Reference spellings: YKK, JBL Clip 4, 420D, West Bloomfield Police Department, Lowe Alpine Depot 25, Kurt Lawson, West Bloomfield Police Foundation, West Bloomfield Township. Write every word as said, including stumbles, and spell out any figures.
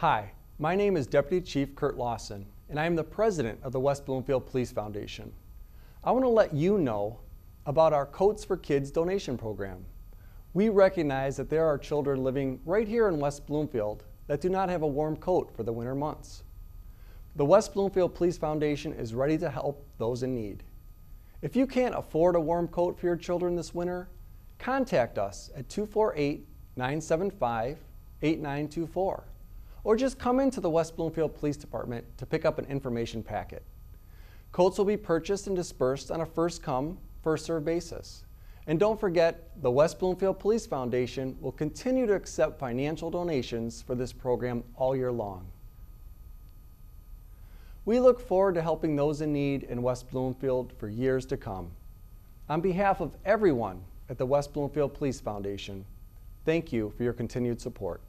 Hi, my name is Deputy Chief Kurt Lawson, and I am the president of the West Bloomfield Police Foundation. I want to let you know about our Coats for Kids donation program. We recognize that there are children living right here in West Bloomfield that do not have a warm coat for the winter months. The West Bloomfield Police Foundation is ready to help those in need. If you can't afford a warm coat for your children this winter, contact us at two four eight, nine seven five, eight nine two four. Or just come into the West Bloomfield Police Department to pick up an information packet. Coats will be purchased and dispersed on a first-come, first-served basis. And don't forget, the West Bloomfield Police Foundation will continue to accept financial donations for this program all year long. We look forward to helping those in need in West Bloomfield for years to come. On behalf of everyone at the West Bloomfield Police Foundation, thank you for your continued support.